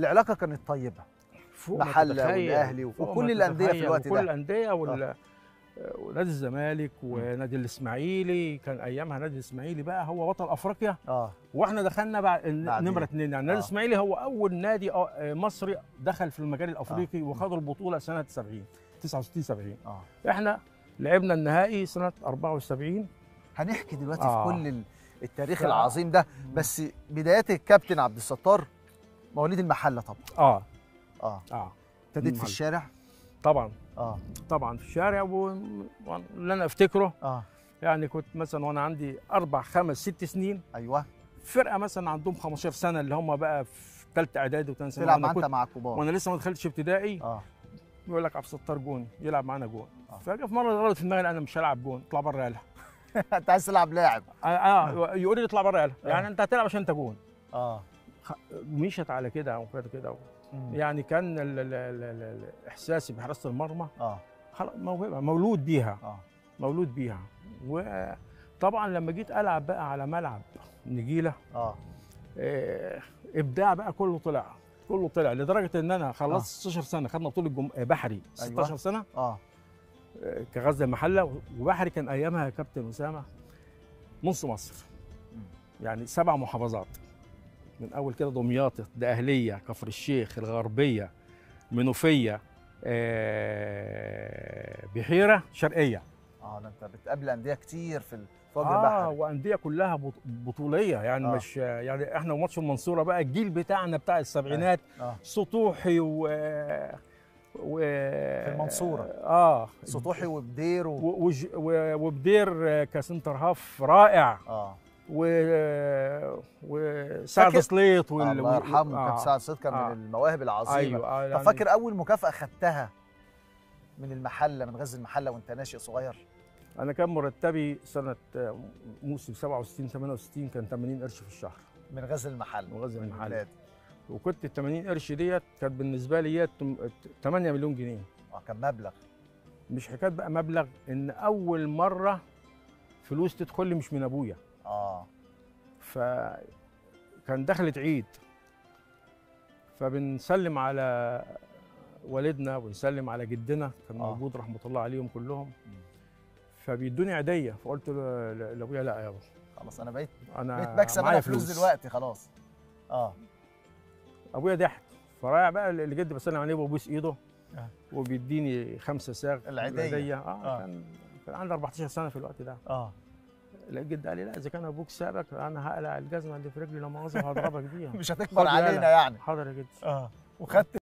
العلاقه كانت طيبه، محله والاهلي وكل الانديه في الوقت ده، كل الانديه ونادي الزمالك ونادي الاسماعيلي، كان ايامها نادي الاسماعيلي بقى هو بطل افريقيا، واحنا دخلنا بعد نمره 2 يعني. نادي الاسماعيلي هو اول نادي مصري دخل في المجال الافريقي وخد البطوله سنه 69 70. احنا لعبنا النهائي سنه 74. هنحكي دلوقتي في كل التاريخ العظيم ده، بس بدايات الكابتن عبد الستار موليد المحله طبعا. ابتديت في الشارع طبعا. طبعا في الشارع، واللي انا افتكره يعني كنت مثلا وانا عندي 4 5 6 سنين، ايوه، فرقه مثلا عندهم 15 سنه اللي هم بقى في ثالثه اعدادي وثانيه ثانوي، تلعب انت مع كبار وانا لسه ما دخلتش ابتدائي. بيقول لك عبد الستار جون، يلعب معانا جون. فجاه في مره غلط في دماغي انا مش هلعب جون، اطلع بره يالا. انت عايز تلعب لاعب. يقول لي اطلع بره يالا، يعني انت هتلعب عشان انت جون. مشيت على كده وكده. يعني كان احساسي بحراسه المرمى مولود بيها. مولود بيها. وطبعا لما جيت العب بقى على ملعب نجيله ابداع بقى، كله طلع لدرجه ان انا خلصت 16 سنه، خدنا بطوله بحري 16 أيوة. سنه كغزل المحله، وبحري كان ايامها يا كابتن اسامه نص مصر، يعني 7 محافظات من اول كده، دمياط، دقهليه، كفر الشيخ، الغربيه، منوفيه، بحيره، شرقيه. ده انت بتقابل انديه كتير في فجر بحري. وانديه كلها بطوليه يعني. مش يعني احنا وماتش المنصوره بقى، الجيل بتاعنا بتاع السبعينات، سطوحي في المنصوره، سطوحي وبدير وبدير كسنتر هاف رائع. وسعد سليط الله يرحمه، كان سعد سليط كان من المواهب العظيمه. أيوة. طب فاكر اول مكافاه خدتها من المحله، من غزل المحله وانت ناشئ صغير؟ انا كان مرتبي سنه موسم 67 68 كان 80 قرش في الشهر من غزل المحله. وكنت ال 80 قرش ديت كانت بالنسبه لي 8 مليون جنيه. كان مبلغ، مش حكايه بقى مبلغ، ان اول مره فلوس تدخل لي مش من ابويا. فكان دخلت عيد، فبنسلم على والدنا وبنسلم على جدنا، كان موجود رحمه الله عليهم كلهم، فبيدوني عيديه، فقلت لابويا لا يابا خلاص، انا بقيت بكسب انا فلوس دلوقتي خلاص. ابويا ضحك، فرايح بقى لجدي بسلم عليه وبوس ايده وبيديني 5 صاغ العيديه. كان عندي 14 سنه في الوقت ده. لقيت جدي قال لي لا، اذا كان ابوك سابك انا هقلع الجزمه اللي في رجلي لما اظهر هضربك بيها. مش هتكبر علينا يعني. حاضر يا جدي. وخدت